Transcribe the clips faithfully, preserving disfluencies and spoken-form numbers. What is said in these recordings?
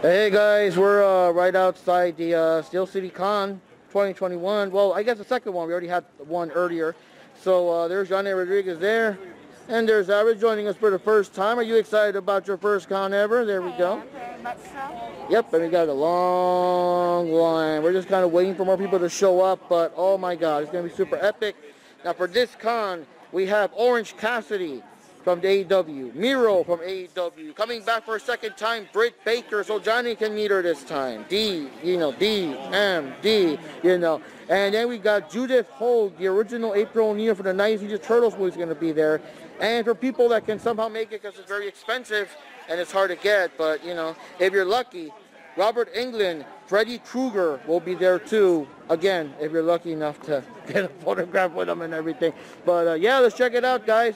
Hey guys, we're uh, right outside the uh, Steel City Con twenty twenty-one. Well, I guess the second one. We already had one earlier. So uh, there's Johnny Rodriguez there. And there's Averis joining us for the first time. Are you excited about your first con ever? There we go. I am very much so. Yep, and we got a long line. We're just kind of waiting for more people to show up, but oh my God, it's going to be super epic. Now for this con, we have Orange Cassidy from the A E W, Miro from A E W, coming back for a second time, Britt Baker, so Johnny can meet her this time. D, you know, D, M, D, you know. And then we got Judith Hoag, the original April O'Neil for the nineties Turtles movie, is going to be there. And for people that can somehow make it, because it's very expensive and it's hard to get, but, you know, if you're lucky, Robert England, Freddy Krueger will be there too. Again, if you're lucky enough to get a photograph with him and everything. But, uh, yeah, let's check it out, guys.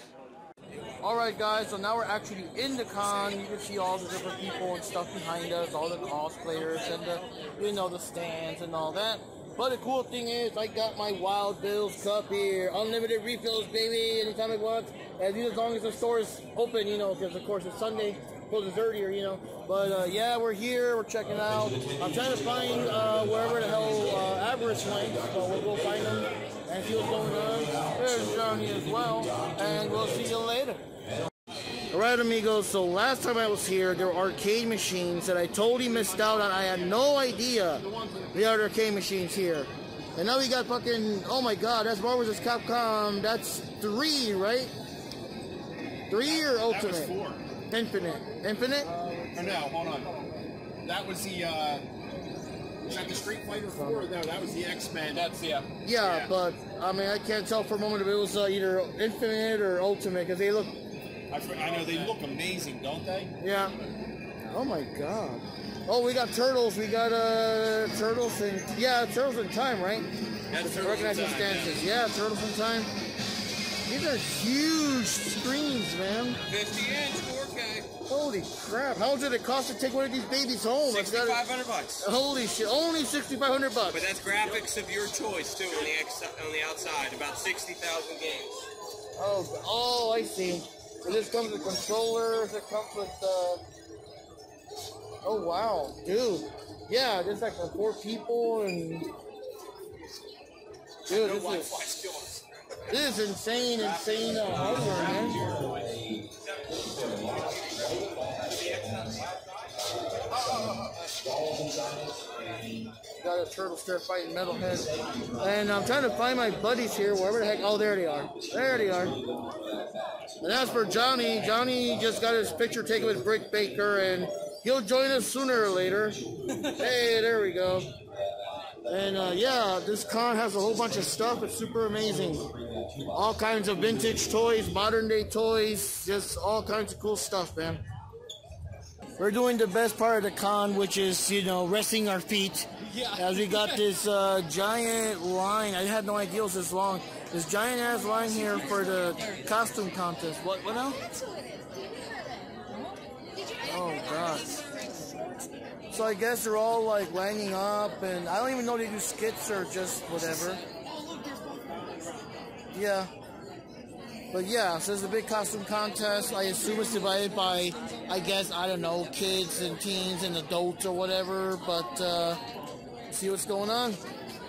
Alright guys, so now we're actually in the con. You can see all the different people and stuff behind us, all the cosplayers and the, you know, the stands and all that. But the cool thing is, I got my Wild Bill's cup here. Unlimited refills, baby, anytime I want. And as long as the store is open, you know, because of course it's Sunday, closes earlier, you know. But uh, yeah, we're here, we're checking out. I'm trying to find uh, wherever the hell uh, Averis went, so we'll go find them and see what's going on. There's Johnny as well, and we'll see you later. Alright amigos, so last time I was here, there were arcade machines that I totally missed out on. I had no idea the other arcade machines here. And now we got fucking, oh my God, that's Marvel versus. Capcom, that's three, right? Three or Ultimate? That was four. Infinite. Infinite? Uh, no, hold on. That was the, uh, was that the Street Fighter four? No, that was the X-Men, that's, yeah. yeah. Yeah, but, I mean, I can't tell for a moment if it was uh, either Infinite or Ultimate, because they look... I know, they look amazing, don't they? Yeah. Oh my God. Oh, we got Turtles. We got uh, Turtles in... Yeah, Turtles in Time, right? That's Turtles recognizing in Time, stances. Yeah. yeah, Turtles in Time. These are huge screens, man. fifty inch, four K. Holy crap. How much did it cost to take one of these babies home? sixty-five hundred bucks. Holy shit. Only sixty-five hundred bucks. But that's graphics of your choice, too, on the, ex on the outside. About sixty thousand games. Oh, oh, I see. So this comes with controllers, it comes with, uh, oh wow, dude, yeah, there's like four people, and, dude, this is, this is insane, insane uh, hardware, man. Got a turtle there fighting metalheads, and I'm trying to find my buddies here, wherever the heck, oh, there they are, there they are. And as for Johnny, Johnny just got his picture taken with Britt Baker, and he'll join us sooner or later. Hey, there we go. And uh, yeah, this con has a whole bunch of stuff. It's super amazing. All kinds of vintage toys, modern day toys, just all kinds of cool stuff, man. We're doing the best part of the con, which is, you know, resting our feet. Yeah. As we got this uh, giant line. I had no idea it was this long. This giant ass line here for the costume contest. What? What else? Oh God. So I guess they're all like lining up, and I don't even know if they do skits or just whatever. Yeah. But yeah, so there's a big costume contest. I assume it's divided by, I guess, I don't know, kids and teens and adults or whatever. But uh, see what's going on.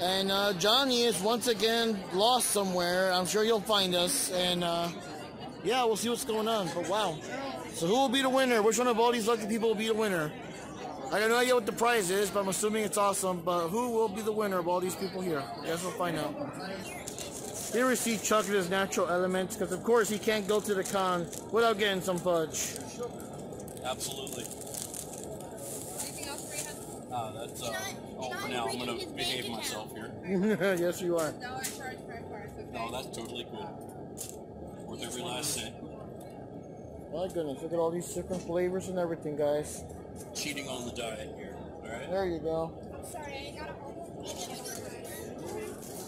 And uh, Johnny is once again lost somewhere. I'm sure he'll find us. And uh, yeah, we'll see what's going on. But wow. So who will be the winner? Which one of all these lucky people will be the winner? I don't know yet what the prize is, but I'm assuming it's awesome. But who will be the winner of all these people here? I guess we'll find out. Here we see Chuck in his natural elements, because of course he can't go to the con without getting some fudge. Absolutely. Anything else for you? Uh, that's, uh, all for now. I'm going to behave myself here. Yes, you are. No, I charge credit cards, okay? No, that's totally cool. Worth every last cent. My goodness, look at all these different flavors and everything, guys. Cheating on the diet here, alright? There you go. I'm sorry, I got a